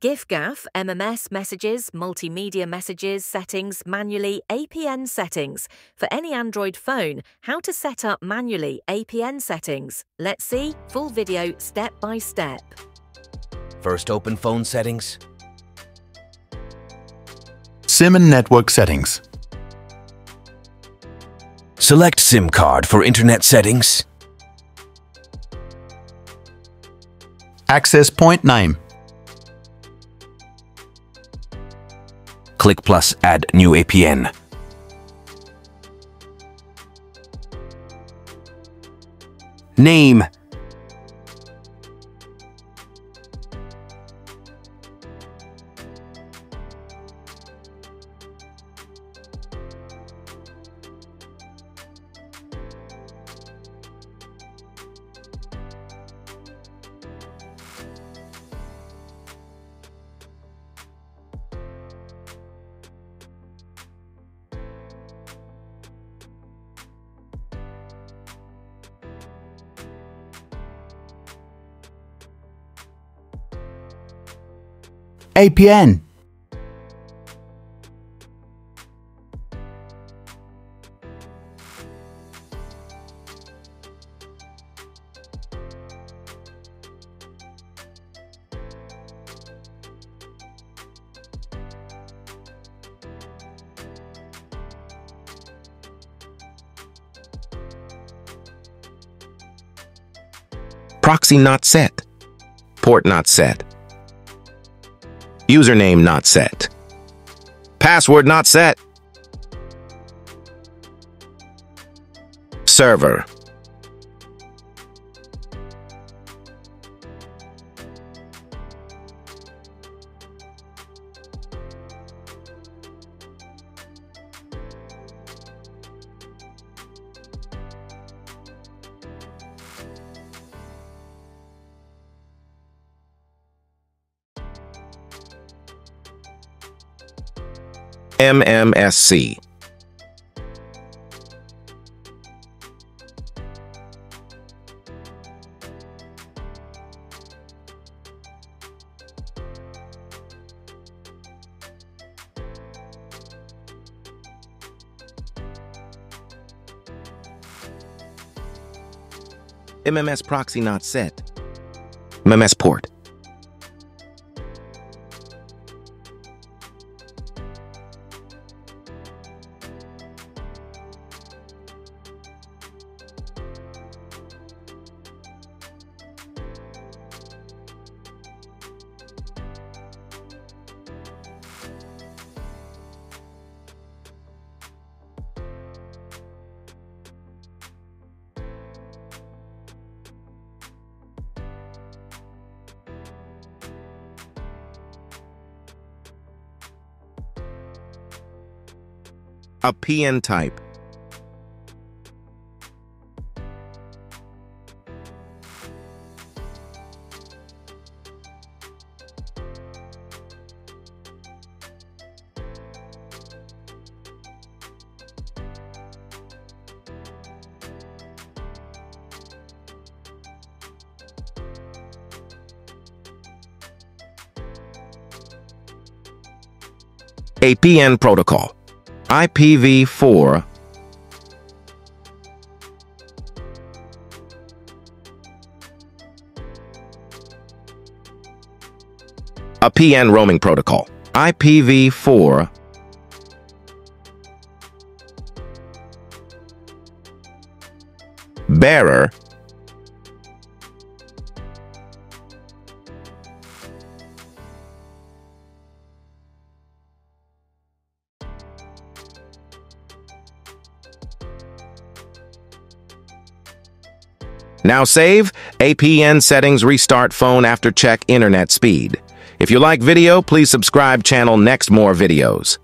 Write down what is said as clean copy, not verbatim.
Giffgaff, MMS messages, multimedia messages, settings, manually, APN settings. For any Android phone, how to set up manually APN settings. Let's see full video step by step. First, open phone settings. SIM and network settings. Select SIM card for internet settings. Access point name. Click plus add new APN. Name. APN. Proxy not set. Port not set. Username not set. Password not set. Server. MMSC. MMS proxy not set. MMS port. A PN type. A PN protocol. IPv4 A PN roaming protocol. IPv4 Bearer Now save, APN settings, restart phone after check internet speed. If you like video, please subscribe channel next more videos.